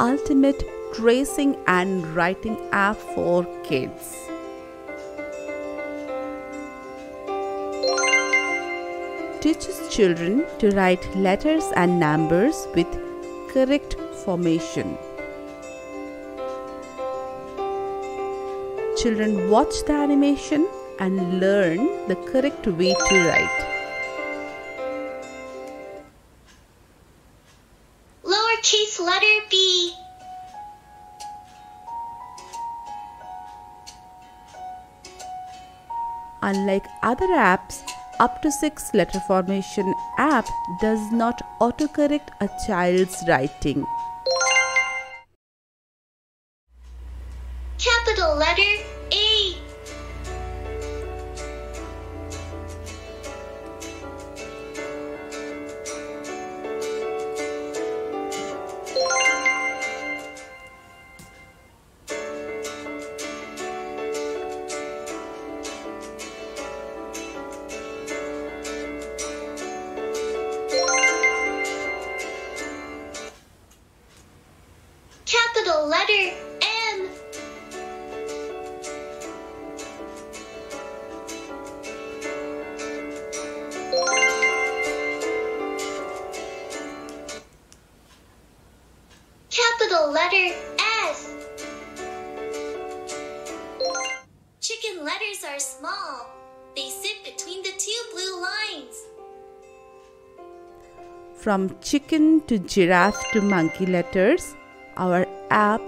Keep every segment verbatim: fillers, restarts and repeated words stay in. ultimate tracing and writing app for kids. Teaches children to write letters and numbers with correct formation. Children watch the animation and learn the correct way to write. Lowercase letter B. Unlike other apps, Up to six letter formation app does not autocorrect a child's writing. Capital letter A. Capital letter M. Capital letter S. Chicken letters are small. They sit between the two blue lines. From chicken to giraffe to monkey letters, our app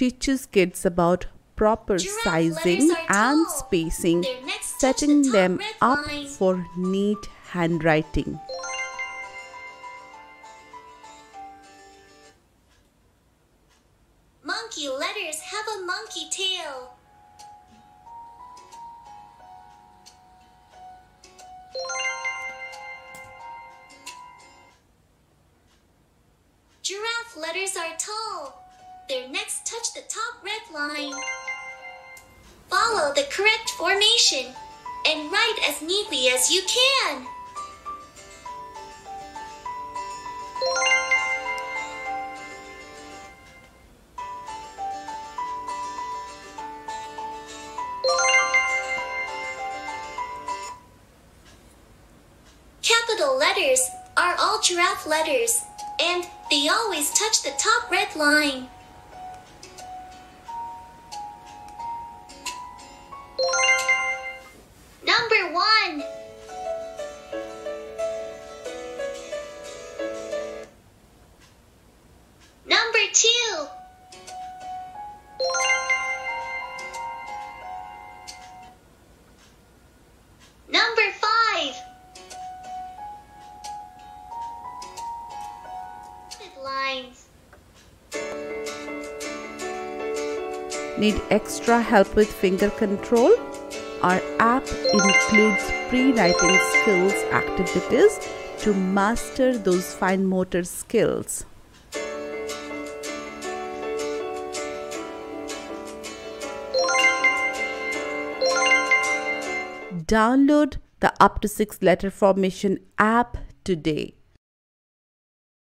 teaches kids about proper sizing and spacing, setting them up for neat handwriting. Monkey letters have a monkey tail. Giraffe letters are tall. Their necks touch the top red line. Follow the correct formation and write as neatly as you can. Capital letters are all giraffe letters, and they always touch the top red line. Number one. Number two. Number five. Lines. Need extra help with finger control? Our app includes pre-writing skills activities to master those fine motor skills. Download the Up to six letter formation app today.